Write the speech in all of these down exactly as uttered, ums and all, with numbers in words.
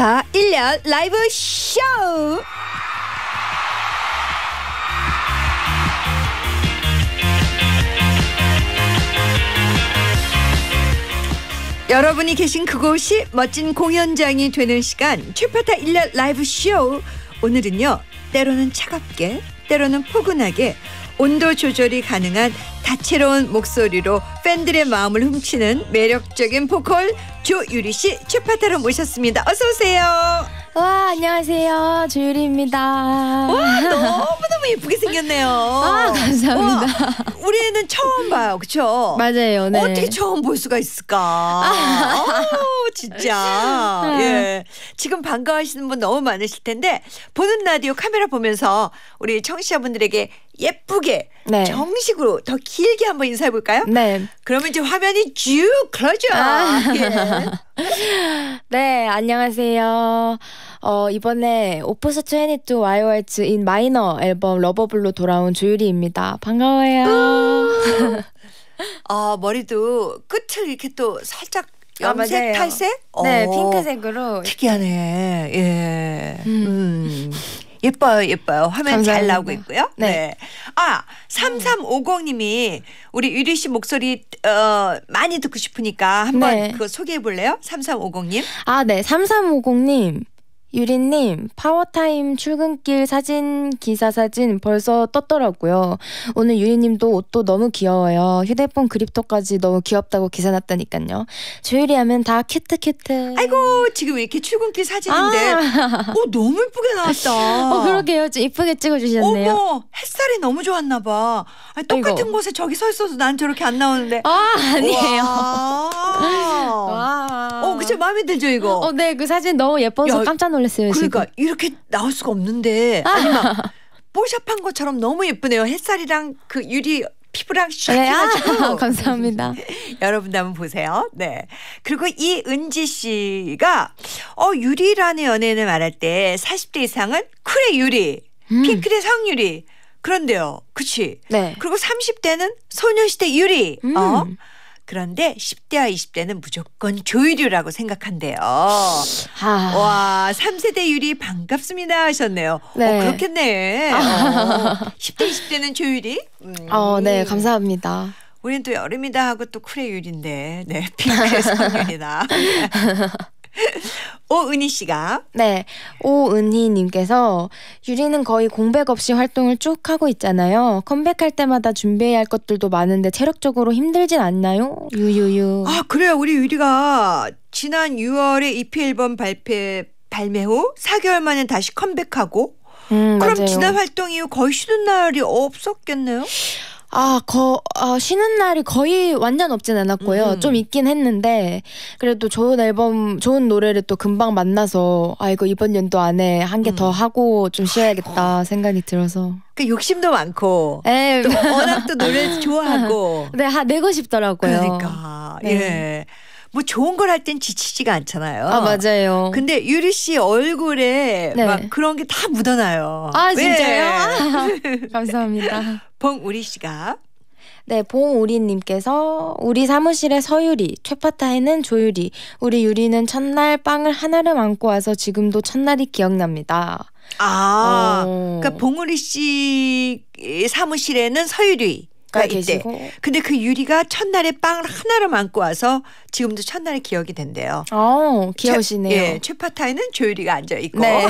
이천십사 일 년 라이브 쇼! 여러분이 계신 그곳이 멋진 공연장이 되는 시간, 최파타 일 년 라이브 쇼. 오늘은요, 때로는 차갑게, 때로는 포근하게, 온도 조절이 가능한 다채로운 목소리로 팬들의 마음을 훔치는 매력적인 보컬 조유리 씨 최파타로 모셨습니다. 어서 오세요. 와, 안녕하세요. 조유리입니다. 와, 너무너무 예쁘게 생겼네요. 아, 감사합니다. 와, 우리 애는 처음 봐요. 그렇죠? 맞아요. 네. 어떻게 처음 볼 수가 있을까? 아, 오, 진짜. 예. 지금 반가워하시는 분 너무 많으실 텐데 보는 라디오 카메라 보면서 우리 청취자분들에게 예쁘게 네. 정식으로 더 길게 한번 인사해 볼까요? 네. 그러면 이제 화면이 쭉 클러져. 아. 예. 네, 안녕하세요. 어, 이번에 오포스 이십이 와이와이츠 인 마이너 앨범 러버블로 돌아온 조유리입니다. 반가워요. 어, 머리도 끝을 이렇게 또 살짝 염색, 아, 탈색? 네, 오, 핑크색으로. 특이하네. 예. 음. 음. 예뻐요, 예뻐요. 화면 감사합니다. 잘 나오고 있고요. 네. 네. 아, 삼삼오공님이 우리 유리 씨 목소리 어, 많이 듣고 싶으니까 한번 네. 그거 소개해 볼래요? 삼삼오공님. 아, 네. 삼삼오공님. 유리님, 파워타임 출근길 사진, 기사 사진 벌써 떴더라고요. 오늘 유리님도 옷도 너무 귀여워요. 휴대폰 그립톡까지 너무 귀엽다고 기사 났다니까요. 조유리 하면 다 큐트 큐트. 아이고, 지금 왜 이렇게 출근길 사진인데. 아. 오, 너무 예쁘게 나왔다. 어, 그러게요. 좀 예쁘게 찍어주셨네요. 어머, 햇살이 너무 좋았나 봐. 아니, 똑같은 아이고. 곳에 저기 서 있어도 난 저렇게 안 나오는데. 아, 아니에요. 와. 어, 그쵸? 마음에 들죠, 이거? 어, 네, 그 사진 너무 예뻐서 야, 깜짝 놀랐어요. 놀랐어요, 그러니까 지금. 이렇게 나올 수가 없는데 아니 막 뽀샵한 것처럼 너무 예쁘네요. 햇살이랑 그 유리 피부랑 샥 해가지고. 아, 감사합니다. 여러분도 한번 보세요. 네. 그리고 이은지 씨가 어 유리라는 연예인을 말할 때 사십 대 이상은 쿨의 유리, 음. 핑클의 성유리. 그런데요, 그치? 네. 그리고 삼십 대는 소녀시대 유리. 음. 어? 그런데 십 대와 이십 대는 무조건 조유리라고 생각한대요. 아. 와, 삼 세대 유리 반갑습니다 하셨네요. 네. 어, 그렇겠네. 아. 어, 십 대, 이십 대는 조유리? 음. 어, 네, 감사합니다. 우리는 또 여름이다 하고 또 쿨의 유리인데. 네, 핑크의 성유리다. 오은희 씨가 네 오은희 님께서 유리는 거의 공백 없이 활동을 쭉 하고 있잖아요. 컴백할 때마다 준비해야 할 것들도 많은데 체력적으로 힘들진 않나요? 유유유. 아, 그래요. 우리 유리가 지난 유월에 이피 앨범 발표, 발매 후 사 개월 만에 다시 컴백하고 음, 그럼 맞아요. 지난 활동 이후 거의 쉬는 날이 없었겠네요? 아, 거, 아, 쉬는 날이 거의 완전 없진 않았고요. 음. 좀 있긴 했는데 그래도 좋은 앨범, 좋은 노래를 또 금방 만나서 아, 이거 이번 연도 안에 한 개 더 음. 하고 좀 쉬어야겠다 생각이 들어서. 그러니까 욕심도 많고 에이. 또 워낙 또 노래를 좋아하고 네, 하, 내고 싶더라고요. 그러니까. 네. 예. 뭐 좋은 걸 할 땐 지치지가 않잖아요. 아, 맞아요. 근데 유리 씨 얼굴에 네. 막 그런 게 다 묻어나요. 아, 진짜요? 아, 감사합니다. 봉우리 씨가 네, 봉우리님께서 우리 사무실에 서유리, 최파타에는 조유리, 우리 유리는 첫날 빵을 하나를 안고 와서 지금도 첫날이 기억납니다. 아, 어. 그러니까 봉우리 씨 사무실에는 서유리. 가 계시고. 근데 그 유리가 첫날에 빵을 하나를 안고 와서 지금도 첫날의 기억이 된대요. 어, 귀여우시네요. 최, 예, 최파타에는 조유리가 앉아 있고. 네.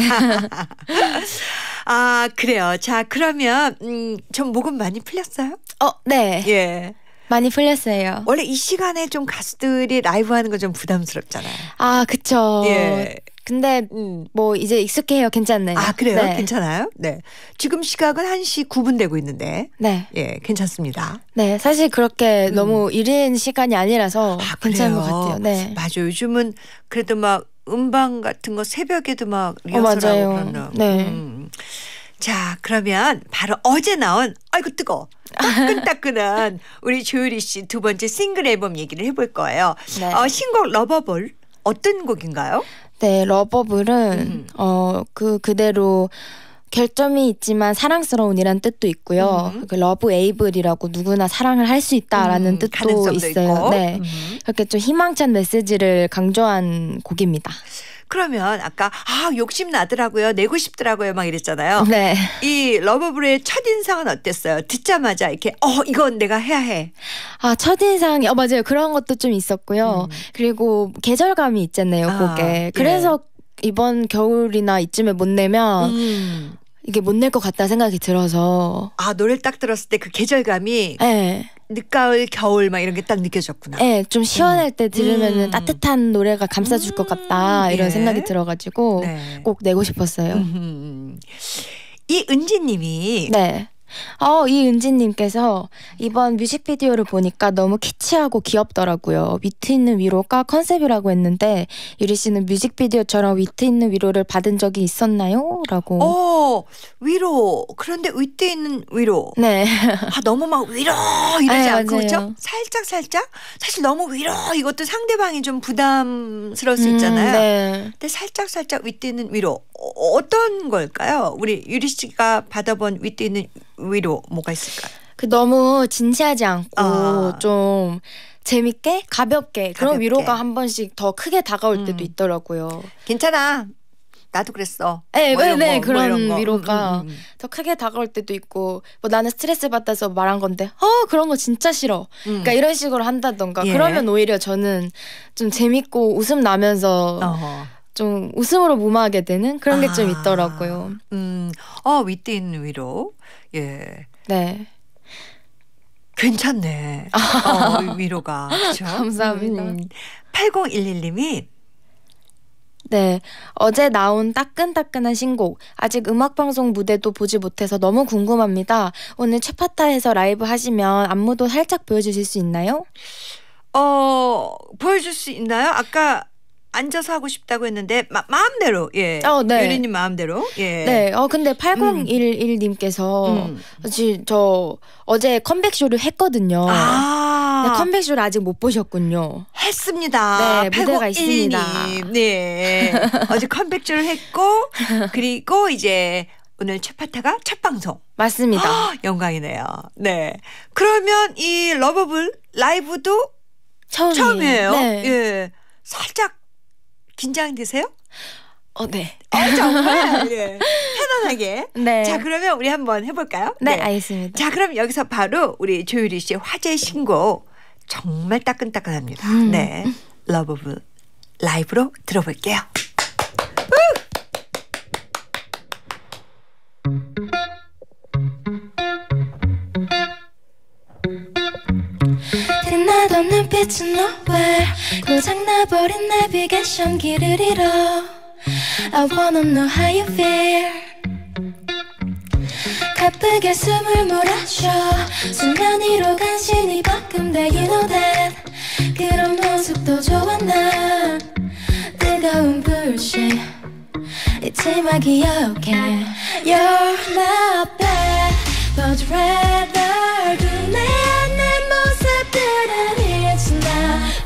아, 그래요. 자, 그러면 음, 전 목은 많이 풀렸어요? 어, 네. 예. 많이 풀렸어요. 원래 이 시간에 좀 가수들이 라이브 하는 거 좀 부담스럽잖아요. 아, 그쵸. 예. 근데 음. 뭐 이제 익숙해요. 괜찮네요. 아, 그래요? 네. 괜찮아요? 네. 지금 시각은 한 시 구 분 되고 있는데 네. 예, 괜찮습니다. 네. 사실 그렇게 음. 너무 이른 시간이 아니라서 아, 괜찮은 것 같아요. 네. 맞아요. 요즘은 그래도 막 음방 같은 거 새벽에도 막 리허설하고 어, 그러나. 네. 음. 자, 그러면 바로 어제 나온 아이고 뜨거워. 따끈따끈한 우리 조유리 씨 두 번째 싱글 앨범 얘기를 해볼 거예요. 네. 어, 신곡 러버볼 어떤 곡인가요? 네, 러버블은 음. 어, 그 그대로 결점이 있지만 사랑스러운이란 뜻도 있고요. 음. 그 러브에이블이라고 누구나 사랑을 할 수 있다라는 음. 뜻도 있어요. 있고. 네, 음. 그렇게 좀 희망찬 메시지를 강조한 곡입니다. 그러면 아까 아 욕심 나더라고요. 내고 싶더라고요. 막 이랬잖아요. 네. 이 러버블의 첫인상은 어땠어요? 듣자마자 이렇게 어 이건 내가 해야 해. 아 첫인상이 어 맞아요. 그런 것도 좀 있었고요. 음. 그리고 계절감이 있잖아요. 곡에. 아, 그래서 예. 이번 겨울이나 이쯤에 못 내면 음. 이게 못 낼 것 같다는 생각이 들어서. 아 노래를 딱 들었을 때 그 계절감이. 네. 늦가을, 겨울 막 이런 게 딱 느껴졌구나. 네. 좀 시원할 음. 때 들으면 음. 따뜻한 노래가 감싸줄 음. 것 같다. 이런 네. 생각이 들어가지고 네. 꼭 내고 싶었어요. 음흠. 이 은지님이 네. 어, 이 은지님께서 이번 뮤직비디오를 보니까 너무 키치하고 귀엽더라고요. 위트 있는 위로가 컨셉이라고 했는데 유리 씨는 뮤직비디오처럼 위트 있는 위로를 받은 적이 있었나요? 라고. 어 위로. 그런데 위트 있는 위로. 네. 아 너무 막 위로 이러지 네, 않고 그렇죠? 살짝 살짝. 사실 너무 위로 이것도 상대방이 좀 부담스러울 수 있잖아요. 음, 네. 근데 살짝 살짝 위트 있는 위로. 어떤 걸까요? 우리 유리 씨가 받아본 위트 있는 위로 뭐가 있을까요? 그 너무 진지하지 않고 아. 좀 재밌게 가볍게 그런 가볍게. 위로가 한 번씩 더 크게 다가올 음. 때도 있더라고요. 괜찮아. 나도 그랬어. 네, 뭐 네, 네 거, 그런 뭐 위로가 음, 음. 더 크게 다가올 때도 있고, 뭐 나는 스트레스 받아서 말한 건데, 어 그런 거 진짜 싫어. 음. 그러니까 이런 식으로 한다던가. 예. 그러면 오히려 저는 좀 재밌고 웃음 나면서. 어허. 좀 웃음으로 무마하게 되는 그런 게 좀 아, 있더라고요. 음, 어 위트 있는 위로, 예, 네, 괜찮네. 어, 위로가 그렇죠. 감사합니다. 음, 팔공일일님이 네 어제 나온 따끈따끈한 신곡 아직 음악방송 무대도 보지 못해서 너무 궁금합니다. 오늘 최파타에서 라이브 하시면 안무도 살짝 보여주실 수 있나요? 어 보여줄 수 있나요? 아까 앉아서 하고 싶다고 했는데 마, 마음대로 예 어, 네. 유리님 마음대로 예 네 어 근데 팔공일일님께서 음. 사실 저 어제 컴백쇼를 했거든요. 아 컴백쇼를 아직 못 보셨군요. 했습니다. 네 무대가 있습니다. 네 어제 컴백쇼를 했고 그리고 이제 오늘 최파타가 첫 방송 맞습니다. 허, 영광이네요. 네 그러면 이 러버블 라이브도 처음이에요. 처음이에요. 네. 예 살짝 긴장되세요? 어, 네. 어, 정말 예. 편안하게. 네. 자, 그러면 우리 한번 해볼까요? 네, 네, 알겠습니다. 자, 그럼 여기서 바로 우리 조유리 씨의 화제의 신곡 정말 따끈따끈합니다. 음. 네, 러브블 라이브로 들어볼게요. 빛나던 눈빛은 nowhere 고장나버린 내비게이션 길을 잃어 I wanna know how you feel 가쁘게 숨을 몰아쉬어 순간 위로 간신히 바꾼대 You know that 그런 모습도 좋아 난 뜨거운 불씨 잊지 마 기억해 You're not bad But you'd rather do me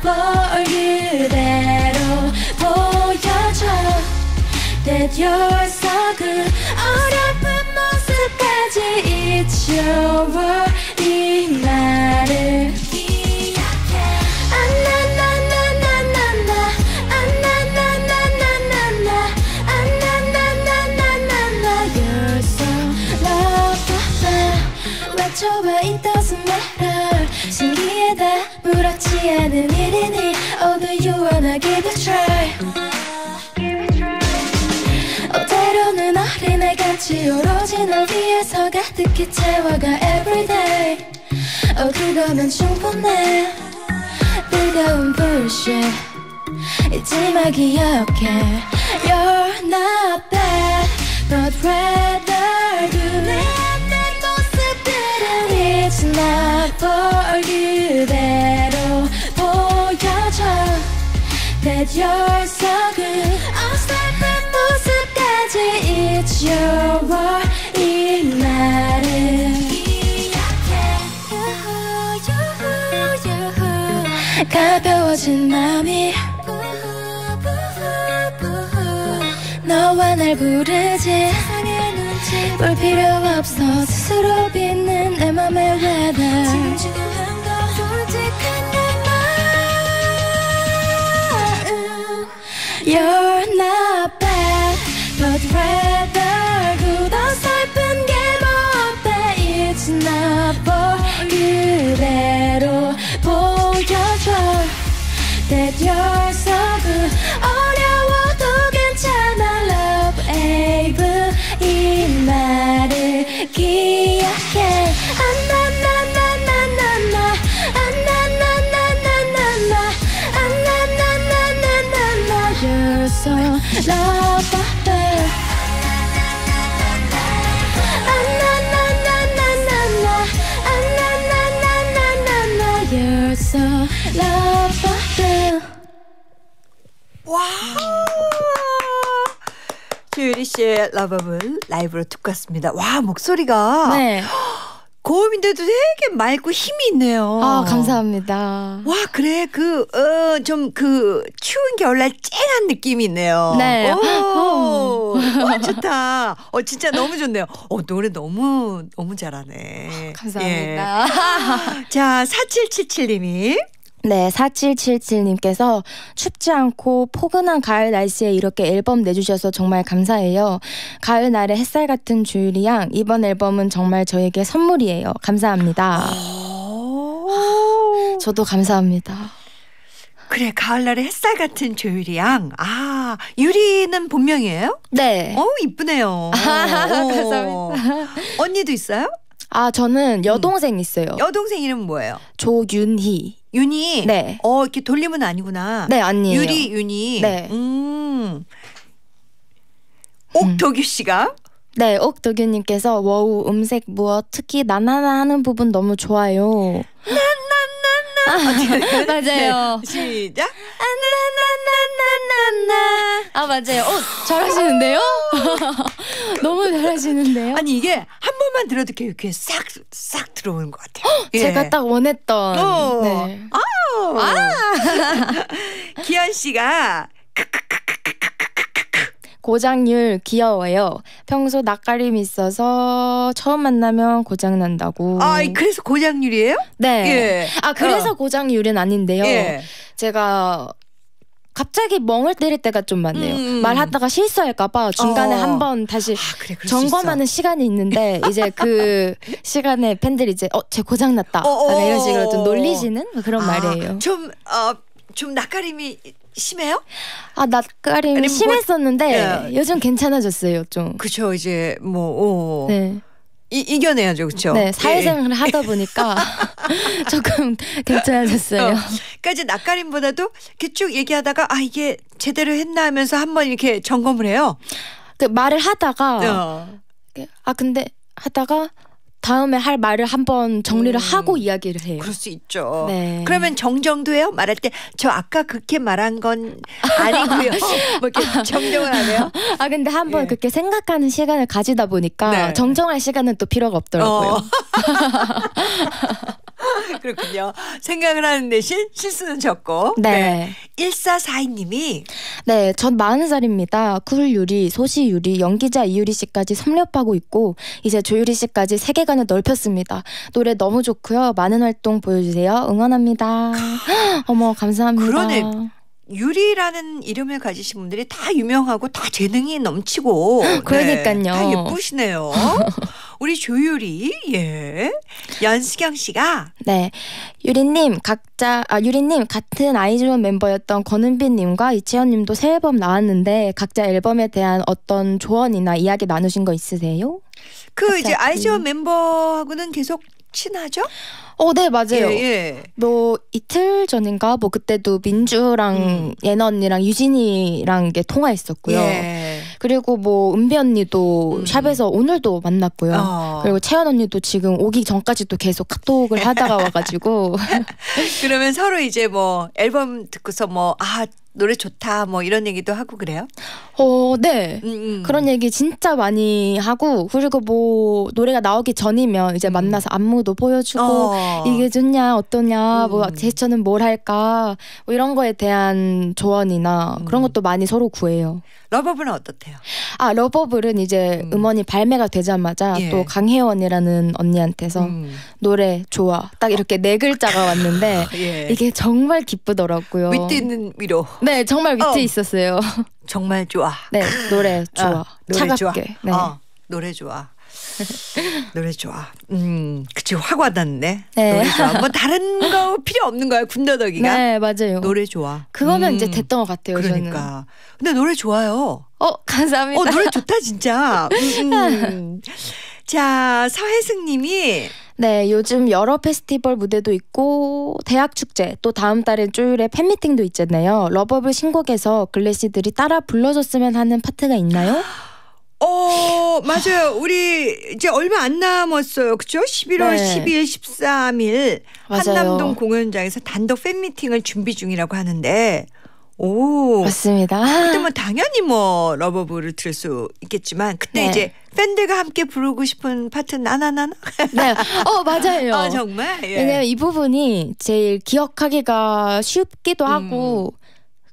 뭘 그대로 보여줘 That you're so good 어렴풋 모습까지 It's your world 이 나를 기억해 아나나나나나나 아나나나나나나 아나나나나나나 You're so lovable 왜 좋아 it doesn't matter 신기하다 무렇지 않은 일이니 Oh do you wanna give it a try oh, 때로는 어린애같이 오로지 널 위해서 가득히 채워가 everyday Oh 그거면 충분해 뜨거운 bullshit 잊지 마 기억해 You're not bad But rather do me It's not for 그대로 보여줘 That you're so good 어설픈 모습까지 It's your world 이 나를 기억해 가벼워진 맘이 너와 날 부르지 볼 필요 없어 스스로 빛는 내 맘에 왜 나 지금 중요한 건 솔직한 내 마음 You're not bad, but rather 굳어 슬픈 게 뭐 어때? It's not bored, 그대로 보여줘 That you're so good, 어려워도 괜찮아 Loveable, 이 말을 기억해 So lovable You're so lovable 와우 조유리 씨의 Loveable 라이브로 듣고 왔습니다. 와 목소리가 네. 고음인데도 되게 맑고 힘이 있네요. 아 감사합니다. 와 그래 그 어 좀 그 추운 겨울날 쨍한 느낌이 있네요. 네. 오, 오. 와 좋다. 어 진짜 너무 좋네요. 어 노래 너무 너무 잘하네. 아, 감사합니다. 예. 자 사칠칠칠님이. 네, 사칠칠칠님께서 춥지 않고 포근한 가을 날씨에 이렇게 앨범 내주셔서 정말 감사해요. 가을날의 햇살 같은 조유리 양, 이번 앨범은 정말 저에게 선물이에요. 감사합니다. 저도 감사합니다. 그래, 가을날의 햇살 같은 조유리 양. 아, 유리는 본명이에요? 네. 어, 이쁘네요. 감사합니다. 언니도 있어요? 아, 저는 여동생 음. 있어요. 여동생 이름은 뭐예요? 조윤희. 윤희? 네. 어, 이렇게 돌림은 아니구나. 네, 아니에요. 유리, 윤희. 네. 음. 옥도규 씨가? 네, 옥도규님께서 워우, 음색 무엇, 특히 나나나 하는 부분 너무 좋아요. 나나나나. 맞아요. 네, 시작. 나나나나나나. 아, 맞아요. 어, 잘하시는데요? 너무 잘하시는데요? 아니, 이게 한 번만 들어도 이렇게 싹, 싹 들어오는 것 같아요. 예. 제가 딱 원했던. 오, 네. 아우. 아. 기현 씨가 고장률 귀여워요. 평소 낯가림 있어서 처음 만나면 고장난다고. 아, 그래서 고장률이에요? 네. 예. 아, 그래서 어. 고장률은 아닌데요. 예. 제가 갑자기 멍을 때릴 때가 좀 많네요. 음. 말하다가 실수할까봐 중간에 어. 한번 다시 아, 그래, 점검하는 시간이 있는데 이제 그 시간에 팬들이 이제 어, 쟤 고장났다 이런 식으로 좀 놀리시는 그런 아, 말이에요. 좀, 어, 좀 낯가림이 심해요? 아 낯가림이 아니, 심했었는데 뭐, 예. 요즘 괜찮아졌어요 좀. 그쵸 이제 뭐. 오. 네. 이, 이겨내야죠, 그렇죠? 네, 사회생활을 예. 하다 보니까 조금 괜찮아졌어요. 어, 그러니까 이제 낯가림보다도 이렇게 쭉 얘기하다가 아 이게 제대로 했나 하면서 한번 이렇게 점검을 해요. 그 말을 하다가 어. 아 근데 하다가 다음에 할 말을 한번 정리를 음, 하고 이야기를 해요. 그럴 수 있죠. 네. 그러면 정정도 해요? 말할 때 저 아까 그렇게 말한 건 아니고요. 뭐 이렇게 정정을 하네요. 아 근데 한번 예. 그렇게 생각하는 시간을 가지다 보니까 네. 정정할 시간은 또 필요가 없더라고요. 어. 그렇군요. 생각을 하는 대신 실수는 적고. 네. 네. 일사사이님이 네, 전 마흔 살입니다. 쿨 유리, 소시 유리, 연기자 이유리 씨까지 섭렵하고 있고 이제 조유리 씨까지 세계관을 넓혔습니다. 노래 너무 좋고요. 많은 활동 보여주세요. 응원합니다. 어머 감사합니다. 그러네. 유리라는 이름을 가지신 분들이 다 유명하고 다 재능이 넘치고 그러니까요. 네, 다 예쁘시네요. 우리 조유리 예 연수경 씨가 네 유리님 각자 아 유리님 같은 아이즈원 멤버였던 권은빈님과 이채연님도 새 앨범 나왔는데 각자 앨범에 대한 어떤 조언이나 이야기 나누신 거 있으세요? 그 갑자기. 이제 아이즈원 멤버하고는 계속 친하죠? 어, 네 맞아요. 예, 예. 뭐 이틀 전인가 뭐 그때도 민주랑 음. 예나 언니랑 유진이랑 이게 통화했었고요. 예. 그리고 뭐 은비 언니도 음. 샵에서 오늘도 만났고요. 어. 그리고 채연 언니도 지금 오기 전까지도 계속 카톡을 하다가 와가지고 그러면 서로 이제 뭐 앨범 듣고서 뭐 아 노래 좋다 뭐 이런 얘기도 하고 그래요? 어, 네. 음, 음. 그런 얘기 진짜 많이 하고 그리고 뭐 노래가 나오기 전이면 이제 만나서 안무도 보여주고 어. 이게 좋냐 어떠냐 음. 뭐 제처는 뭘 할까 뭐 이런 거에 대한 조언이나 음. 그런 것도 많이 서로 구해요. 러버블은 어떻대요? 아, 러버블은 이제 음. 음원이 발매가 되자마자 예. 또 강혜원이라는 언니한테서 음. 노래 좋아 딱 이렇게 어. 네 글자가 왔는데 예. 이게 정말 기쁘더라고요. 위트 있는 위로. 네, 정말 위트 어. 있었어요. 정말 좋아. 네, 노래 좋아. 어, 노래 차갑게. 좋아. 네. 어, 노래 좋아. 노래 좋아. 음, 그치, 확 와닿네. 네. 노래 좋아. 뭐 다른 거 필요 없는 거야, 군더더기가. 네, 맞아요. 노래 좋아. 그거면 음, 이제 됐던 것 같아요. 그러니까. 저는. 근데 노래 좋아요. 어, 감사합니다. 어, 노래 좋다 진짜. 음, 음. 자, 서혜승님이. 네, 요즘 여러 페스티벌 무대도 있고 대학 축제, 또 다음 달에 조율의 팬미팅도 있잖아요. 러버블 신곡에서 글래시들이 따라 불러줬으면 하는 파트가 있나요? 어, 맞아요. 우리 이제 얼마 안 남았어요. 그렇죠? 십일월 네. 십이일, 십삼일 맞아요. 한남동 공연장에서 단독 팬미팅을 준비 중이라고 하는데 오 맞습니다. 그때 뭐 당연히 뭐 러버블을 들을 수 있겠지만 그때 네. 이제 팬들과 함께 부르고 싶은 파트 나나나나. 네, 어 맞아요. 아 정말. 예. 왜냐면 이 부분이 제일 기억하기가 쉽기도 음. 하고.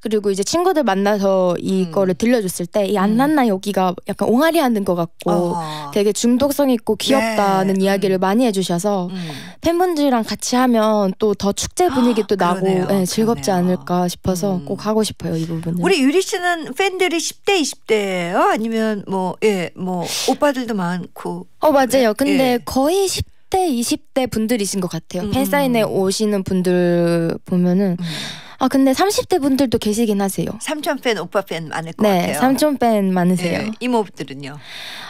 그리고 이제 친구들 만나서 이거를 음. 들려줬을 때 이 안난나 여기가 약간 옹알이 하는 것 같고 어. 되게 중독성 있고 귀엽다는 네. 이야기를 음. 많이 해주셔서 음. 팬분들이랑 같이 하면 또 더 축제 분위기도 나고 네, 즐겁지 않을까 싶어서 음. 꼭 하고 싶어요. 이 부분은. 우리 유리 씨는 팬들이 십대, 이십대예요? 아니면 뭐, 예, 뭐 오빠들도 많고. 어 맞아요. 근데 예. 거의 십대, 이십대 분들이신 것 같아요. 음. 팬사인회 오시는 분들 보면은 음. 아 근데 삼십대 분들도 계시긴 하세요. 삼촌 팬, 오빠 팬 많을 것 네, 같아요. 네, 삼촌 팬 많으세요. 네, 이모들은요?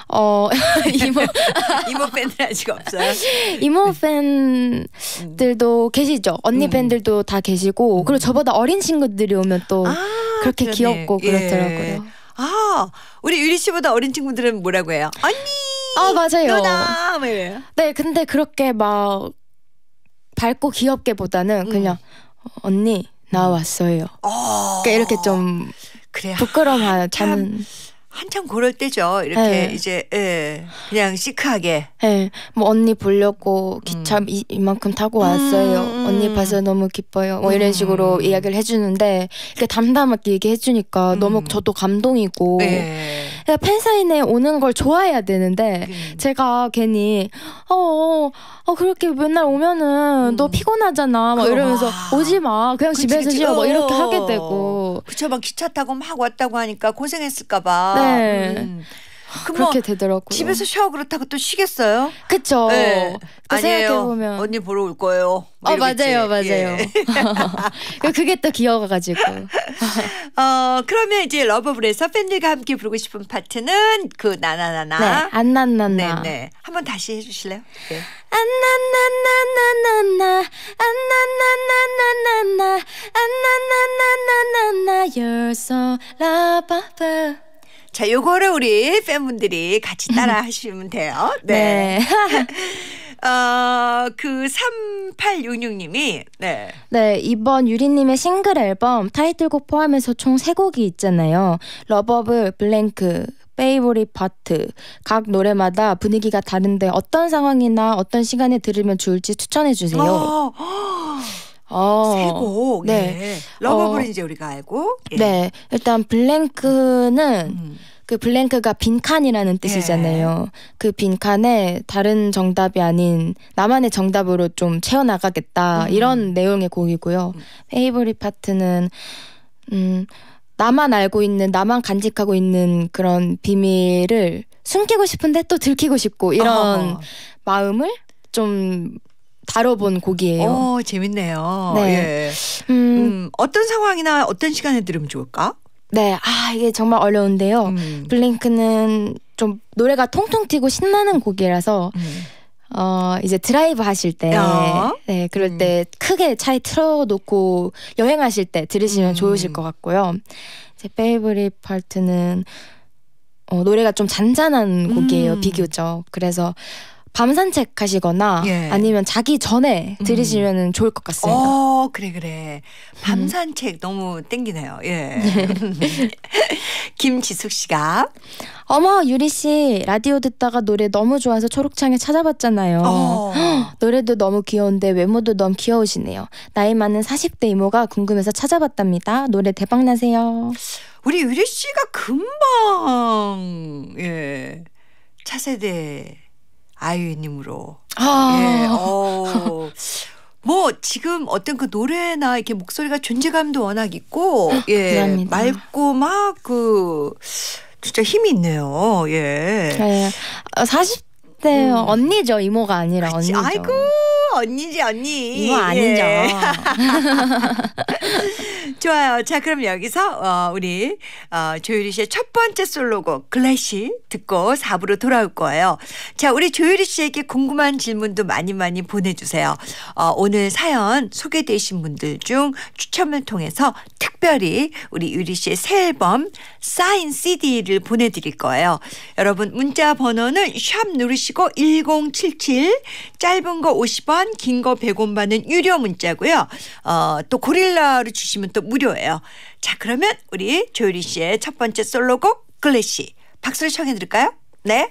어, 이모 이모 팬들 아직 없어요? 이모 팬들도 계시죠. 언니 음. 팬들도 다 계시고 그리고 저보다 어린 친구들이 오면 또 아, 그렇게 그러네. 귀엽고 그렇더라고요. 예. 아, 우리 유리 씨보다 어린 친구들은 뭐라고 해요? 언니, 아 맞아요. 누나, 뭐 이래요? 네, 근데 그렇게 막 밝고 귀엽게보다는 음. 그냥 언니. 나왔어요. 어. 그러니까 이렇게 좀 그래. 부끄러워요. 저는 한참 그럴 때죠. 이렇게 네. 이제 예. 그냥 시크하게. 네. 뭐 언니 보려고 기차 음. 이, 이만큼 타고 왔어요. 음. 언니 봐서 너무 기뻐요. 뭐 이런 식으로 음. 이야기를 해주는데 이렇게 담담하게 얘기해 주니까 음. 너무 저도 감동이고 네. 그러니까 팬사인회 오는 걸 좋아해야 되는데 음. 제가 괜히 어어 어, 그렇게 맨날 오면은 음. 너 피곤하잖아 막 이러면서 와. 오지 마 그냥 그치, 집에서 쉬어 막 이렇게 하게 되고 그쵸 막 기차 타고 막 왔다고 하니까 고생했을까 봐. 네. 음. 그렇게 뭐 되더라고요. 집에서 쉬어 그렇다고 또 쉬겠어요? 그쵸. 네. 아니에요. 보면. 언니 보러 올 거예요. 어, 맞아요. 맞아요. 예. 그게 또 귀여워가지고. 어, 그러면 이제 러버블에서 팬들과 함께 부르고 싶은 파트는 그 나나나나. 네. 안나나나. 네네. 한번 다시 해주실래요? 네. 안나나나나나나 안나나나나나나 안나나나나나나 You're so lovable. 자, 요거를 우리 팬분들이 같이 따라 하시면 돼요. 네. 네. 어, 그 삼팔육육님이 네. 네, 이번 유리님의 싱글 앨범 타이틀곡 포함해서 총 세 곡이 있잖아요. 러버블, 블랭크, 페이보릿 파트. 각 노래마다 분위기가 다른데 어떤 상황이나 어떤 시간에 들으면 좋을지 추천해 주세요. 어, 어. 어, 세 곡. 네. 예. 러버블은 어, 이제 우리가 알고. 예. 네. 일단 블랭크는 음. 그 블랭크가 빈칸이라는 뜻이잖아요. 예. 그 빈칸에 다른 정답이 아닌 나만의 정답으로 좀 채워나가겠다. 음. 이런 내용의 곡이고요. 음. 페이보릿 파트는 음, 나만 알고 있는 나만 간직하고 있는 그런 비밀을 숨기고 싶은데 또 들키고 싶고 이런 어. 마음을 좀 다뤄본 곡이에요. 오, 재밌네요. 네. 예. 음, 음, 어떤 상황이나 어떤 시간에 들으면 좋을까? 네, 아 이게 정말 어려운데요. 음. 블링크는 좀 노래가 통통 튀고 신나는 곡이라서 음. 어 이제 드라이브 하실 때, 어? 네 그럴 음. 때 크게 차에 틀어놓고 여행하실 때 들으시면 음. 좋으실 것 같고요. 제 페이보릿 파트는 어, 노래가 좀 잔잔한 곡이에요, 음. 비교적. 그래서 밤 산책하시거나 예. 아니면 자기 전에 들으시면 음. 좋을 것 같습니다. 어, 그래 그래. 밤 산책 음. 너무 땡기네요. 예. 김지숙 씨가 어머 유리 씨 라디오 듣다가 노래 너무 좋아서 초록창에 찾아봤잖아요. 어. 헉, 노래도 너무 귀여운데 외모도 너무 귀여우시네요. 나이 많은 사십대 이모가 궁금해서 찾아봤답니다. 노래 대박나세요. 우리 유리 씨가 금방 사 세대 아이유님으로. 아. 예, 어. 뭐 지금 어떤 그 노래나 이렇게 목소리가 존재감도 워낙 있고, 예, 감사합니다. 맑고 막 그 진짜 힘이 있네요. 예. 네. 사십 대 음. 언니죠. 이모가 아니라 그치. 언니죠. 아이고 언니지 언니. 이모 아니죠. 예. 좋아요. 자 그럼 여기서 어, 우리 어, 조유리 씨의 첫 번째 솔로곡 글래시 듣고 사 부로 돌아올 거예요. 자 우리 조유리 씨에게 궁금한 질문도 많이 많이 보내주세요. 어, 오늘 사연 소개되신 분들 중 추첨을 통해서 특별히 우리 유리 씨의 새 앨범 사인 씨디를 보내드릴 거예요. 여러분 문자 번호는 샵 누르시고 일공칠칠, 짧은 거 오십 원, 긴 거 백 원 받는 유료 문자고요. 어, 또 고릴라로 주시면 또 무료예요. 자 그러면 우리 조유리 씨의 첫 번째 솔로곡 글래시 박수를 청해 드릴까요? 네.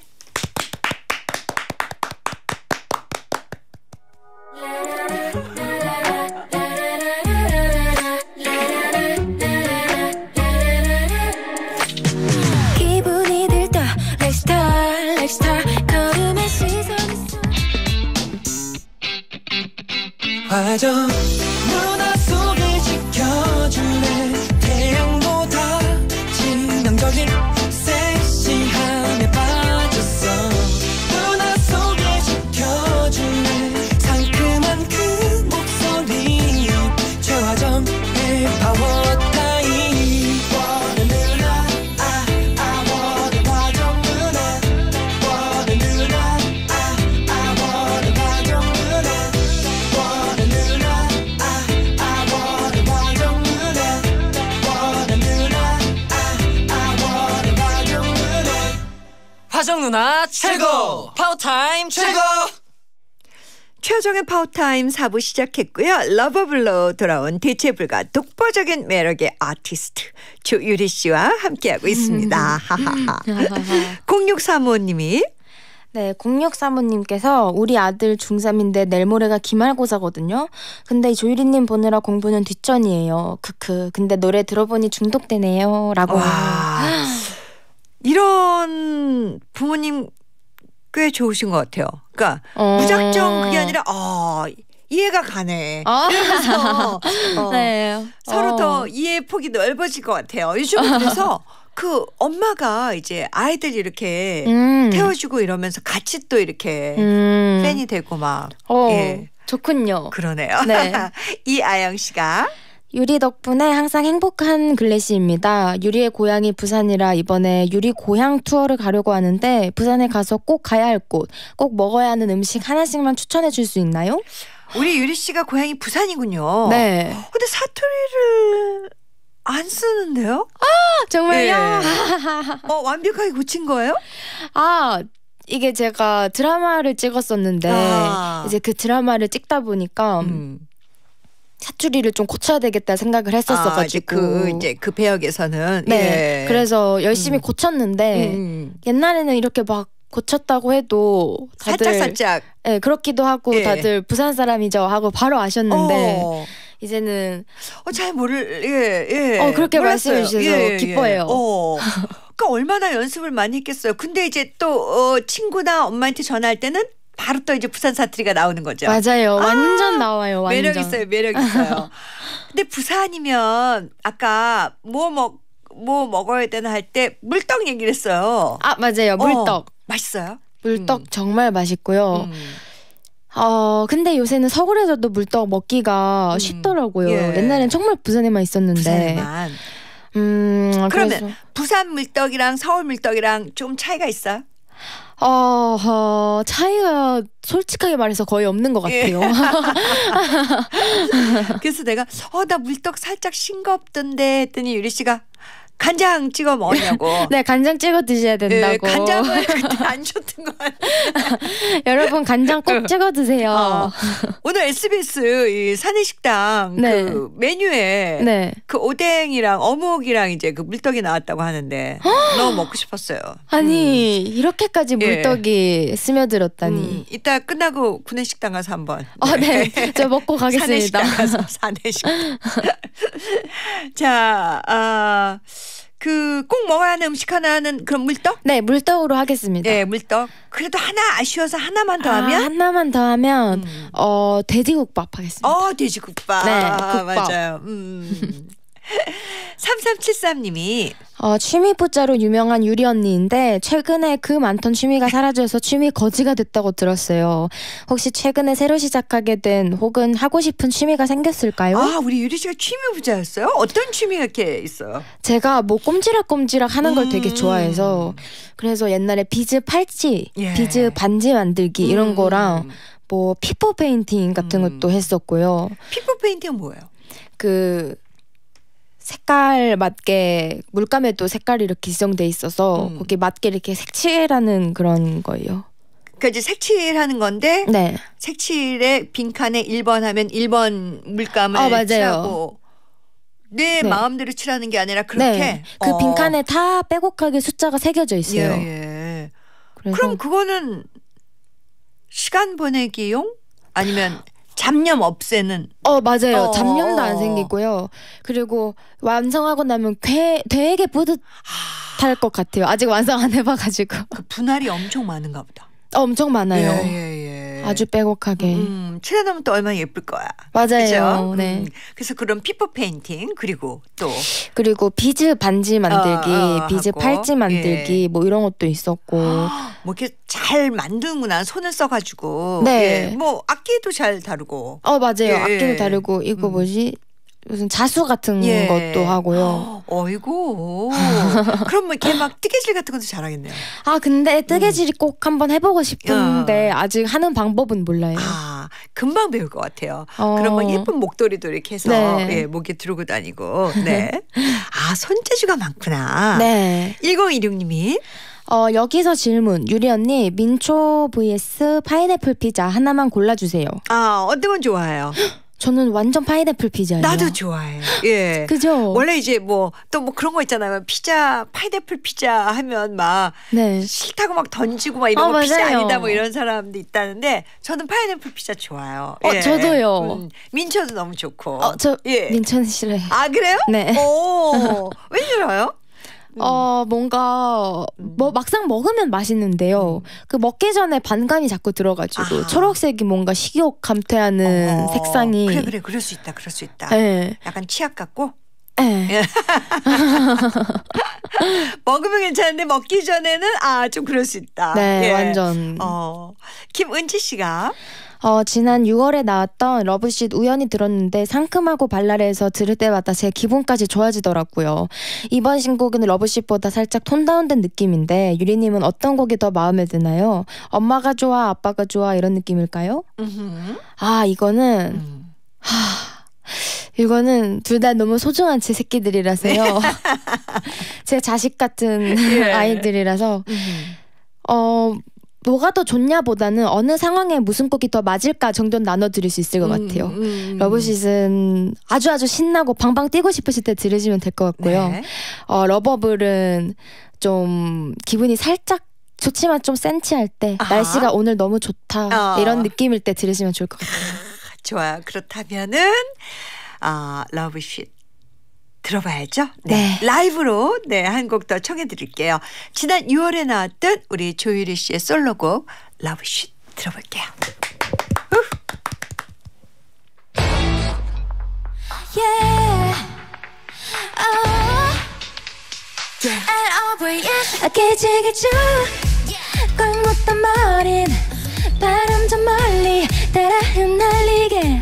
화정 화정 누나 최고! 파워타임 최고! 최화정의 파워타임 사 부 시작했고요. 러버블로 돌아온 대체불가 독보적인 매력의 아티스트 조유리 씨와 함께하고 있습니다. 공육삼오님이 네, 공육삼오님께서 우리 아들 중삼인데 내일 모레가 기말고사거든요. 근데 조유리님 보느라 공부는 뒷전이에요. 크크. 근데 노래 들어보니 중독되네요. 라고. 이런 부모님 꽤 좋으신 것 같아요. 그러니까 어... 무작정 그게 아니라 어, 이해가 가네. 어? 이러면서 어, 네. 서로 어. 더 이해 폭이 넓어질 것 같아요. 요즘은 그래서 그 엄마가 이제 아이들 이렇게 음. 태워주고 이러면서 같이 또 이렇게 음. 팬이 되고 막. 어, 예. 좋군요. 그러네요. 네. 이아영 씨가. 유리 덕분에 항상 행복한 글래시입니다. 유리의 고향이 부산이라 이번에 유리 고향 투어를 가려고 하는데 부산에 가서 꼭 가야 할 곳, 꼭 먹어야 하는 음식 하나씩만 추천해 줄 수 있나요? 우리 유리 씨가 고향이 부산이군요. 네. 근데 사투리를 안 쓰는데요? 아 정말요? 네. 어 완벽하게 고친 거예요? 아. 이게 제가 드라마를 찍었었는데 아. 이제 그 드라마를 찍다 보니까 음. 사투리를 좀 고쳐야 되겠다 생각을 했었어가지고 아, 이제 그 이제 그 배역에서는 네 예. 그래서 열심히 음. 고쳤는데 음. 옛날에는 이렇게 막 고쳤다고 해도 다들 살짝살짝 네 그렇기도 하고 예. 다들 부산 사람이죠 하고 바로 아셨는데 어. 이제는 어, 잘 모를 예 예 어 그렇게 몰랐어요. 말씀해 주셔서 예, 예. 기뻐해요. 어. 그러니까 얼마나 연습을 많이 했겠어요. 근데 이제 또 어, 친구나 엄마한테 전화할 때는. 바로 또 이제 부산 사투리가 나오는 거죠. 맞아요. 완전 아, 나와요. 완전. 매력 있어요. 매력 있어요. 근데 부산이면 아까 뭐, 먹, 뭐 먹어야 되나 할 때 물떡 얘기를 했어요. 아 맞아요. 물떡. 어, 맛있어요? 물떡 음. 정말 맛있고요. 음. 어 근데 요새는 서울에서도 물떡 먹기가 음. 쉽더라고요. 예. 옛날엔 정말 부산에만 있었는데. 부산에만. 음, 그러면 그래서. 부산 물떡이랑 서울 물떡이랑 좀 차이가 있어요? 어, 어, 차이가 솔직하게 말해서 거의 없는 것 같아요. 예. 그래서 내가 어, 나 물떡 살짝 싱겁던데 했더니 유리 씨가 간장 찍어 먹냐고. 네, 간장 찍어 드셔야 된다고. 예, 간장을 그때 안 줬던 것 같아요. 여러분 간장 꼭 찍어 드세요. 어. 오늘 에스비에스 이 사내식당 네. 그 메뉴에 네. 그 오뎅이랑 어묵이랑 이제 그 물떡이 나왔다고 하는데 너무 먹고 싶었어요. 아니 음. 이렇게까지 물떡이 예. 스며들었다니. 음, 이따 끝나고 구내식당 가서 한번. 어, 네, 저 먹고 가겠습니다. 사내식당 가서 사내식당. 자, 아. 어. 그 꼭 먹어야 하는 음식 하나는 그럼 물떡? 네, 물떡으로 하겠습니다. 네, 물떡. 그래도 하나 아쉬워서 하나만 더 하면? 아, 하나만 더 하면 음. 어 돼지국밥 하겠습니다. 어, 돼지국밥. 네, 국밥. 맞아요. 음. 삼삼칠삼 님이 어, 취미 부자로 유명한 유리 언니인데 최근에 그 많던 취미가 사라져서 취미 거지가 됐다고 들었어요. 혹시 최근에 새로 시작하게 된 혹은 하고 싶은 취미가 생겼을까요? 아, 우리 유리 씨가 취미 부자였어요? 어떤 취미가 이렇게 있어요? 제가 뭐 꼼지락꼼지락 하는 음. 걸 되게 좋아해서 그래서 옛날에 비즈 팔찌, 예. 비즈 반지 만들기 이런 음. 거랑 뭐 피부 페인팅 같은 것도 음. 했었고요. 피부 페인팅은 뭐예요? 그 색깔 맞게 물감에도 색깔이 이렇게 지정돼 있어서 음. 거기 맞게 이렇게 색칠하는 그런 거예요. 그러니까 이제 색칠하는 건데 네. 색칠에 빈칸에 일 번 하면 일 번 물감을 아, 칠하고 내 네. 마음대로 칠하는 게 아니라 그렇게 네. 그 어. 빈칸에 다 빼곡하게 숫자가 새겨져 있어요. 예, 예. 그럼 그거는 시간 보내기용? 아니면 잡념 없애는. 어 맞아요. 어. 잡념도 안 생기고요. 그리고 완성하고 나면 괴, 되게 뿌듯할 아. 것 같아요. 아직 완성 안 해봐가지고. 그 분할이 엄청 많은가 보다. 어, 엄청 많아요. 예, 예, 예. 아주 빼곡하게. 음, 칠해놓으면 또 얼마나 예쁠 거야. 맞아요. 네. 음, 그래서 그런 피퍼 페인팅 그리고 또 그리고 비즈 반지 만들기, 어, 어, 비즈 하고. 팔찌 만들기 예. 뭐 이런 것도 있었고. 아, 뭐 이렇게 잘 만드는구나. 손을 써가지고. 네. 예. 뭐 악기도 잘 다루고. 어 맞아요. 예. 악기도 다루고 이거 음. 뭐지? 무슨 자수 같은 예. 것도 하고요. 어이구. 그럼 뭐 이렇게 막 뜨개질 같은 것도 잘하겠네요. 아 근데 뜨개질이 음. 꼭 한번 해보고 싶은데 어. 아직 하는 방법은 몰라요. 아 금방 배울 것 같아요. 어. 그러면 예쁜 목도리도 이렇게 해서 네. 예, 목에 두르고 다니고. 네. 아 손재주가 많구나. 네. 일공이육 님이 어, 여기서 질문. 유리 언니, 민초 vs 파인애플 피자 하나만 골라주세요. 아 어떤 건 좋아해요? 저는 완전 파인애플 피자예요. 나도 좋아해요. 예. 그죠? 원래 이제 뭐 또 뭐 그런 거 있잖아요. 피자, 파인애플 피자 하면 막 네. 싫다고 막 던지고 막 이런 아, 거 맞아요. 피자 아니다 뭐 이런 사람도 있다는데 저는 파인애플 피자 좋아요. 어, 예. 저도요. 음, 민초도 너무 좋고. 어, 저 예. 민초는 싫어요. 아, 그래요? 네. 오, 왜 싫어요? 음. 어 뭔가 뭐 막상 먹으면 맛있는데요. 음. 그 먹기 전에 반감이 자꾸 들어가지고 아. 초록색이 뭔가 식욕 감퇴하는 어. 색상이 그래 그래 그럴 수 있다 그럴 수 있다. 네. 약간 치약 같고. 네. 먹으면 괜찮은데 먹기 전에는 아 좀 그럴 수 있다. 네 예. 완전. 어 김은지 씨가. 어, 지난 유월에 나왔던 러브쉿 우연히 들었는데 상큼하고 발랄해서 들을 때마다 제 기분까지 좋아지더라고요. 이번 신곡은 러브쉿보다 살짝 톤 다운된 느낌인데 유리님은 어떤 곡이 더 마음에 드나요? 엄마가 좋아, 아빠가 좋아 이런 느낌일까요? 음흠. 아 이거는 음. 하, 이거는 둘 다 너무 소중한 제 새끼들이라서요. 네. 제 자식 같은 예. 아이들이라서 음흠. 어. 뭐가 더 좋냐보다는 어느 상황에 무슨 곡이 더 맞을까 정도는 나눠드릴 수 있을 것 같아요. 음, 음. 러브쉿은 아주 아주 신나고 방방 뛰고 싶으실 때 들으시면 될 것 같고요. 네. 어, 러버블은 좀 기분이 살짝 좋지만 좀 센치할 때 아하. 날씨가 오늘 너무 좋다 어. 이런 느낌일 때 들으시면 좋을 것 같아요. 아, 좋아요. 그렇다면은 어, 러브쉿 들어봐야죠. 네. 네. 라이브로 네, 한 곡 더 청해드릴게요. 지난 유월에 나왔던 우리 조유리 씨의 솔로곡 러브쉿 들어볼게요. yeah. oh. yeah. I 깨지겠죠 꽉 묻던 머린 바람 좀 멀리 따라 흩날리게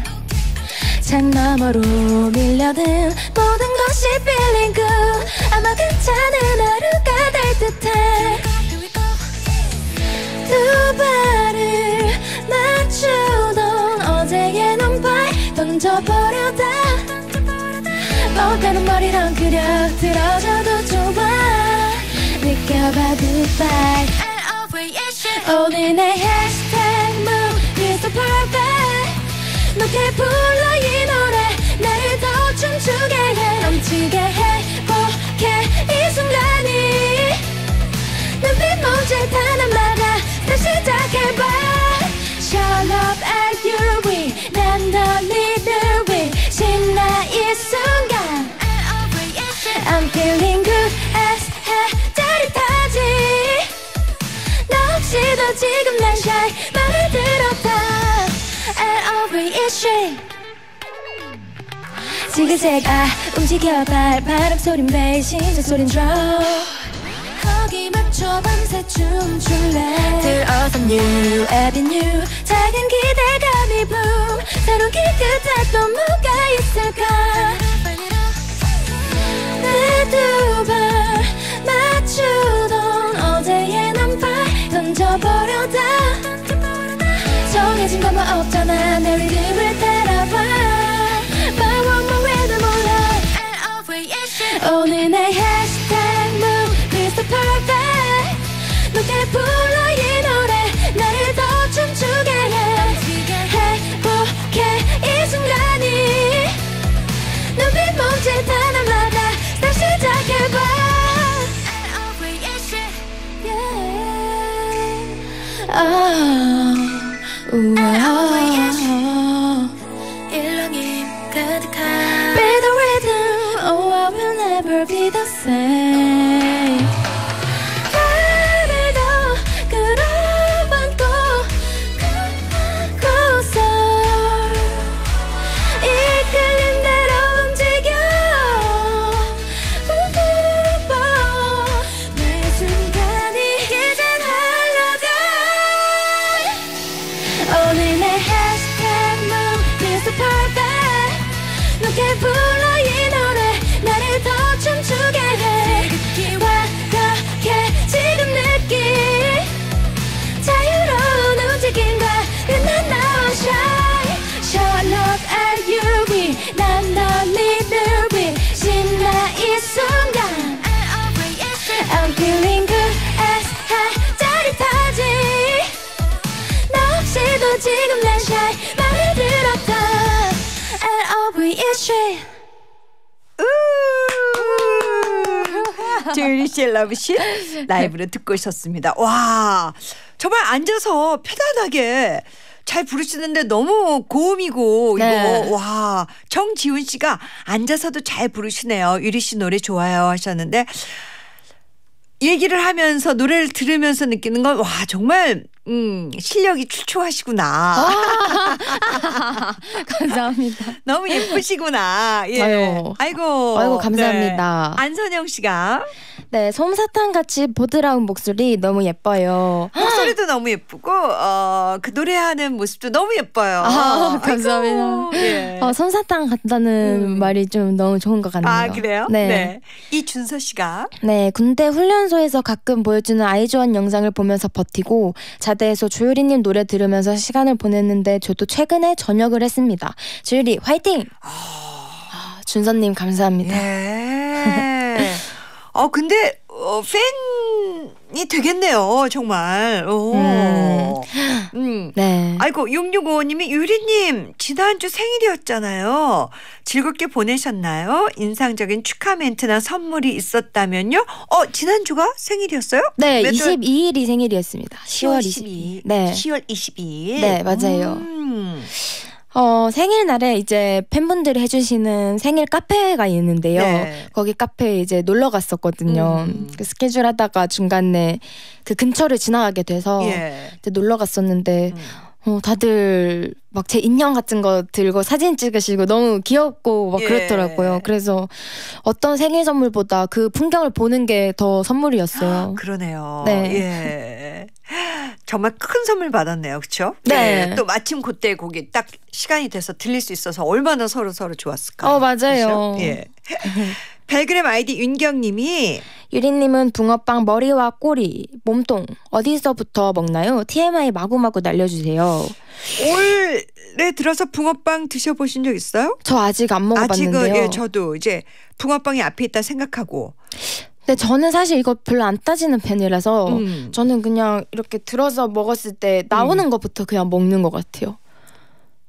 창 너머로 밀려든 모든 것이 feeling good 아마 괜찮은 하루가 될 듯해 두 발을 맞추던 어제의 넌 발 던져버려다 뻗다는 머리랑 그려 들어져도 좋아 느껴봐 goodbye 오늘 내 hashtag move is so perfect 높게 불러 이 노래 나를 더 춤추게 해 넘치게 행복해 이 순간이 눈빛 모질 단 하나가 다시 시작해봐 Shout up at your way 난 더 니들 way 신나 이 순간 I'm feeling good 지금 난 shy. 말을 들어봐 at every issue. 지그재그 아 움직여 발 바람 소린 bass 시절 소린 drum. 거기 맞춰 밤새 춤출래. 들어선 new avenue 작은 기대감이 boom. 새로운 길 끝에 또 뭐가 있을까. 내 두 발 맞추던 어제의 난 발 던져버려다. 정해진 건 뭐 없잖아. 내 리듬을 따라봐. But one more way 도 몰라. And always yes. 오늘 내 hashtag move 미스터 Perfect. 높게 불러 이 노래. 나를 더 춤추게 해. 행복해 이 순간이. 눈빛 몸짓 다 날아가. 다시 시작해봐. 일렁임 가득한 Be the rhythm, oh I will never be the same. 나를 더 끌어안고 끌고서 이끌린 대로 움직여. 내 순간이 이젠 흘러가. 오늘 내 높게 불러 이 노래. 나를 더 춤추게 해. 완벽해 지금 느낌. 자유로운 움직임과 끝난 나와 shy. Show love at you we 난 널 믿을 위. 신나 이 순간 I'm feeling good as high. 짜릿하지. 나 없이도 지금 난 shy. 말을 들었다 조유리 씨의 러브쉿 라이브로 듣고 있었습니다. 와, 정말 앉아서 편안하게 잘 부르시는데 너무 고음이고 네. 이거 와, 정지훈 씨가 앉아서도 잘 부르시네요. 유리 씨 노래 좋아요 하셨는데 얘기를 하면서 노래를 들으면서 느끼는 건 와 정말 음, 실력이 출중하시구나. 감사합니다. 너무 예쁘시구나. 예. 아유. 아이고. 아이고 감사합니다. 네. 안선영 씨가 네 솜사탕 같이 보드라운 목소리 너무 예뻐요. 목소리도 너무 예쁘고 어, 그 노래하는 모습도 너무 예뻐요. 아, 감사합니다. 예. 어, 솜사탕 같다는 음. 말이 좀 너무 좋은 것 같네요. 아 그래요? 네. 네. 이준서 씨가 네 군대 훈련소에서 가끔 보여주는 아이즈원 영상을 보면서 버티고. 자대에서 조유리님 노래 들으면서 시간을 보냈는데 저도 최근에 전역을 했습니다. 조유리 화이팅! 아, 준서님 감사합니다. 예. 어 근데 어, 팬이 되겠네요 정말. 오. 음. 음. 네. 아이고 육육오오님이 유리님 지난주 생일이었잖아요. 즐겁게 보내셨나요? 인상적인 축하 멘트나 선물이 있었다면요? 어 지난주가 생일이었어요? 네 이십이일이 생일이었습니다. 시월 이십이일. 네. 시월 이십이일. 네 맞아요. 음. 어 생일날에 이제 팬분들이 해주시는 생일 카페가 있는데요. 네. 거기 카페에 이제 놀러 갔었거든요. 음. 그 스케줄 하다가 중간에 그 근처를 지나가게 돼서 예. 이제 놀러 갔었는데 음. 어, 다들 막 제 인형 같은 거 들고 사진 찍으시고 너무 귀엽고 막 예. 그렇더라고요. 그래서 어떤 생일 선물보다 그 풍경을 보는 게 더 선물이었어요. 그러네요. 네. 예. 정말 큰 선물 받았네요. 그렇죠? 네. 네. 또 마침 그때 거기 딱 시간이 돼서 들릴 수 있어서 얼마나 서로 서로 좋았을까. 어, 맞아요. 그렇죠? 예. 벨그램 아이디 윤경님이 유리님은 붕어빵 머리와 꼬리, 몸통 어디서부터 먹나요? 티엠아이 마구마구 날려주세요. 올해 들어서 붕어빵 드셔보신 적 있어요? 저 아직 안 먹어봤는데요. 아직은 예, 저도 이제 붕어빵이 앞에 있다 생각하고 근데 저는 사실 이거 별로 안 따지는 팬이라서 음. 저는 그냥 이렇게 들어서 먹었을 때 나오는 음. 것부터 그냥 먹는 것 같아요.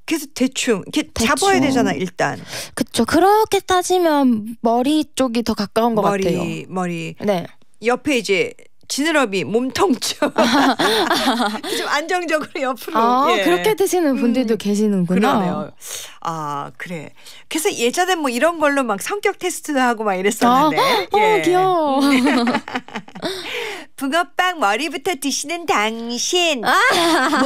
그래서 대충 이렇게 대충. 잡아야 되잖아 일단. 그쵸. 그렇게 따지면 머리 쪽이 더 가까운 것 머리, 같아요. 머리 머리. 네. 옆에 이제 지느러미, 몸통증 좀 안정적으로 옆으로. 아, 예. 그렇게 드시는 분들도 음, 계시는구나. 그러네요. 아, 그래. 그래서 예전에 뭐 이런 걸로 막 성격 테스트도 하고 막 이랬었는데. 아, 예. 어, 귀여워. 붕어빵 머리부터 드시는 당신. 아!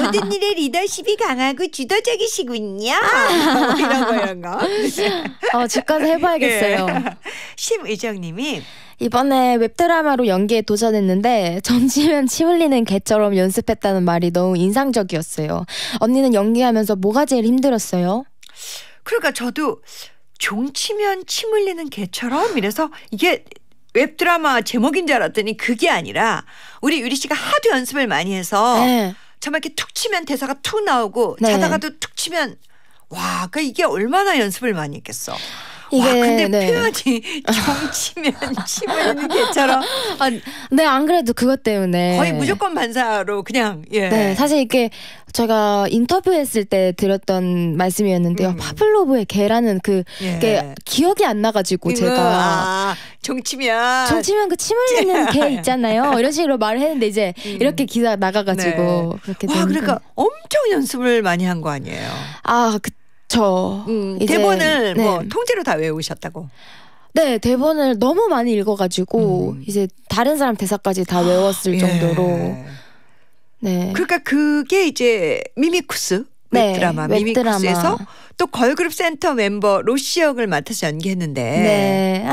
모든 일에 리더십이 강하고 주도적이시군요. 아! 이런 거 이런 거. 아, 집 가서 해봐야겠어요. 예. 심의정님이 이번에 웹드라마로 연기에 도전했는데 점심은 치 흘리는 개처럼 연습했다는 말이 너무 인상적이었어요. 언니는 연기하면서 뭐가 제일 힘들었어요? 그러니까 저도 종치면 침 흘리는 개처럼 이래서 이게 웹드라마 제목인 줄 알았더니 그게 아니라 우리 유리 씨가 하도 연습을 많이 해서 네. 정말 이렇게 툭 치면 대사가 툭 나오고 네. 자다가도 툭 치면 와, 그러니까 이게 얼마나 연습을 많이 했겠어. 와, 근데 네. 표현이 종치면 침 흘리는 개처럼. 아, 네, 안 그래도 그것 때문에 거의 무조건 반사로 그냥. 예. 네, 사실 이게 제가 인터뷰했을 때 드렸던 말씀이었는데요. 음. 파블로브의 개라는 그 예. 그게 기억이 안 나가지고 음. 제가 아, 종치면 종치면 그 침 흘리는 개 있잖아요. 이런 식으로 말을 했는데 이제 음. 이렇게 기사 나가가지고 네. 그렇게. 와, 그러니까 건. 엄청 연습을 많이 한 거 아니에요? 아, 그. 저 음, 대본을 네. 뭐 통째로 다 외우셨다고? 네, 대본을 너무 많이 읽어가지고 음. 이제 다른 사람 대사까지 다 외웠을 예. 정도로. 네. 그러니까 그게 이제 미미쿠스 웹드라마 네, 미미쿠스에서 또 걸그룹 센터 멤버 로시 역을 맡아서 연기했는데. 네,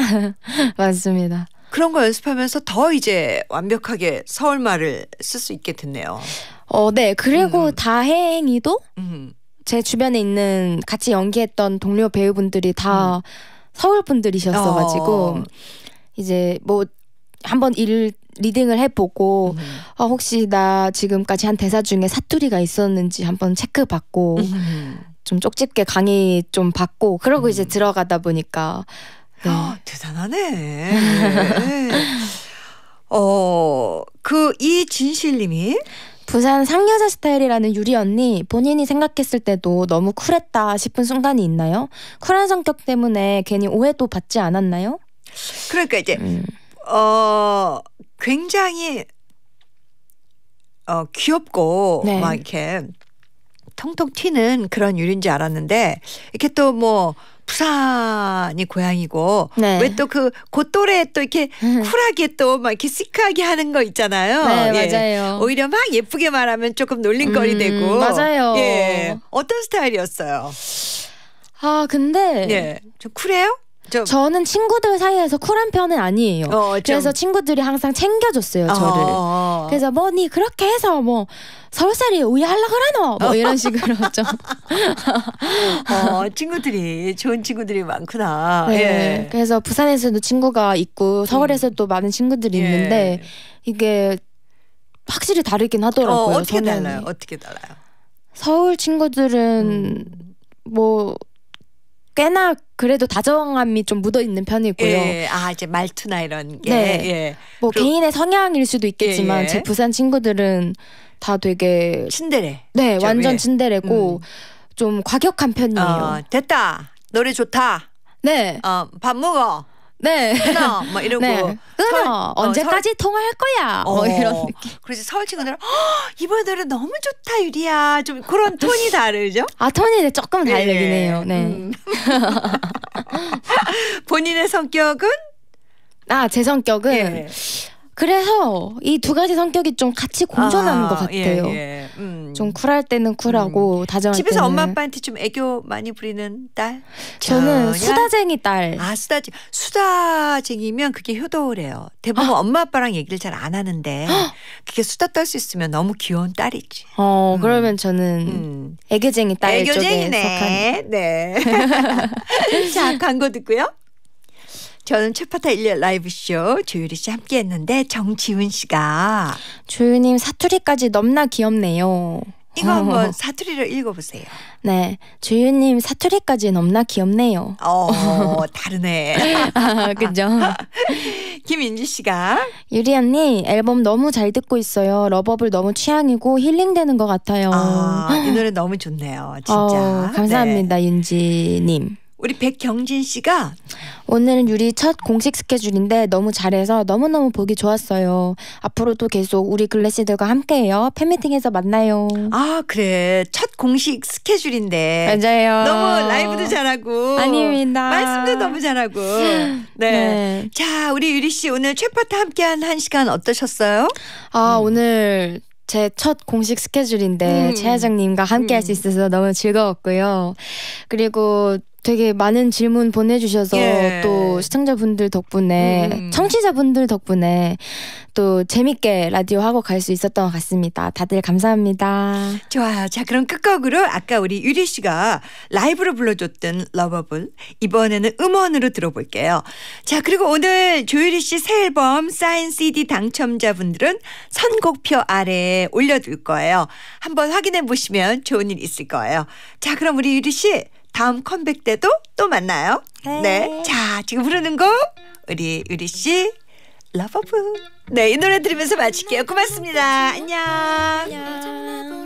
맞습니다. 그런 거 연습하면서 더 이제 완벽하게 서울말을 쓸 수 있게 됐네요. 어, 네. 그리고 음. 다행히도. 음. 제 주변에 있는 같이 연기했던 동료 배우분들이 다 음. 서울 분들이셨어가지고 어. 이제 뭐 한번 일 리딩을 해보고 음. 어, 혹시 나 지금까지 한 대사 중에 사투리가 있었는지 한번 체크받고 음. 좀 쪽집게 강의 좀 받고 그러고 음. 이제 들어가다 보니까 네. 아, 대단하네. 어, 그 이진실님이 부산 상여자 스타일이라는 유리 언니, 본인이 생각했을 때도 너무 쿨했다 싶은 순간이 있나요? 쿨한 성격 때문에 괜히 오해도 받지 않았나요? 그러니까 이제 음. 어, 굉장히 어, 귀엽고 네. 막 이렇게 통통 튀는 그런 유리인지 알았는데 이렇게 또 뭐 부산이 고향이고 네. 왜 또 그 그 또래 또 이렇게 쿨하게 또 막 이렇게 시크하게 하는 거 있잖아요. 네, 예. 맞아요. 오히려 막 예쁘게 말하면 조금 놀림거리 음, 되고. 맞아요. 예. 어떤 스타일이었어요? 아, 근데 예. 좀 쿨해요? 좀. 저는 친구들 사이에서 쿨한 편은 아니에요. 어, 그래서 친구들이 항상 챙겨줬어요, 저를. 어. 그래서 뭐 니 그렇게 해서 뭐 서울살이 우야할라 그러노 뭐 이런 식으로 좀. 어, 친구들이 좋은 친구들이 많구나. 네. 예. 그래서 부산에서도 친구가 있고 서울에서도 음. 많은 친구들이 예. 있는데 이게 확실히 다르긴 하더라고요. 어, 어떻게 달라요? 어떻게 달라요? 서울 친구들은 음. 뭐 꽤나 그래도 다정함이 좀 묻어있는 편이고요. 예, 아, 이제 말투나 이런 게. 네. 예. 뭐 그리고, 개인의 성향일 수도 있겠지만 예, 예. 제 부산 친구들은 다 되게 친데레. 네, 좀, 완전 예. 친데레고 음. 좀 과격한 편이에요. 어, 됐다. 노래 좋다. 네. 어, 밥 먹어. 네. 끊어. 막 이러고. 네. 끊어. 서울, 언제까지 서울... 통화할 거야. 어, 뭐 이런 느낌. 그래서 서울 친구들은 이번 노래 너무 좋다 유리야. 좀 그런 톤이 다르죠? 아, 톤이 조금 다르긴 해요. 네. 음. 본인의 성격은? 아, 제 성격은? 예. 그래서 이 두 가지 성격이 좀 같이 공존하는 아, 것 같아요. 예, 예. 음. 좀 쿨할 때는 쿨하고 음. 다정할 집에서 때는. 집에서 엄마 아빠한테 좀 애교 많이 부리는 딸? 저는 전혀. 수다쟁이 딸. 아, 수다쟁이. 수다쟁이면 그게 효도래요. 대부분 아. 엄마 아빠랑 얘기를 잘 안 하는데 헉. 그게 수다 떨 수 있으면 너무 귀여운 딸이지. 어, 음. 그러면 저는 음. 애교쟁이 딸 애교쟁이네. 쪽에 속한. 네. 자, 광고 듣고요. 저는 최파타 일 년 라이브쇼 조유리 씨 함께 했는데 정지훈 씨가 조유님 사투리까지 넘나 귀엽네요. 이거 한번 사투리로 읽어보세요. 네. 조유님 사투리까지 넘나 귀엽네요. 어, 다르네. 아, 그죠? 김인지 씨가 유리 언니 앨범 너무 잘 듣고 있어요. 러버블 너무 취향이고 힐링되는 것 같아요. 아, 이 노래 너무 좋네요. 진짜. 어, 감사합니다. 네. 윤지님. 우리 백경진 씨가 오늘은 유리 첫 공식 스케줄인데 너무 잘해서 너무너무 보기 좋았어요. 앞으로도 계속 우리 글래시들과 함께해요. 팬미팅에서 만나요. 아 그래, 첫 공식 스케줄인데 맞아요. 너무 라이브도 잘하고 아닙니다. 말씀도 너무 잘하고 네. 네. 자 우리 유리 씨 오늘 최파타 함께한 한 시간 어떠셨어요? 아 음. 오늘 제 첫 공식 스케줄인데 음. 최화정님과 함께 음. 할 수 있어서 너무 즐거웠고요. 그리고 되게 많은 질문 보내주셔서 예. 또 시청자분들 덕분에 음. 청취자분들 덕분에 또 재밌게 라디오 하고 갈 수 있었던 것 같습니다. 다들 감사합니다. 좋아요. 자 그럼 끝곡으로 아까 우리 유리 씨가 라이브로 불러줬던 Loveable 이번에는 음원으로 들어볼게요. 자 그리고 오늘 조유리 씨 새 앨범 사인 씨디 당첨자분들은 선곡표 아래에 올려둘 거예요. 한번 확인해 보시면 좋은 일 있을 거예요. 자 그럼 우리 유리 씨 다음 컴백 때도 또 만나요. 네. 네. 자, 지금 부르는 곡 우리 유리 씨 러버브. 네, 이 노래 들으면서 마칠게요. 고맙습니다. 안녕. 안녕.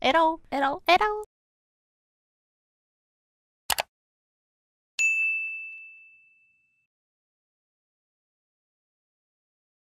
에러 에러 에러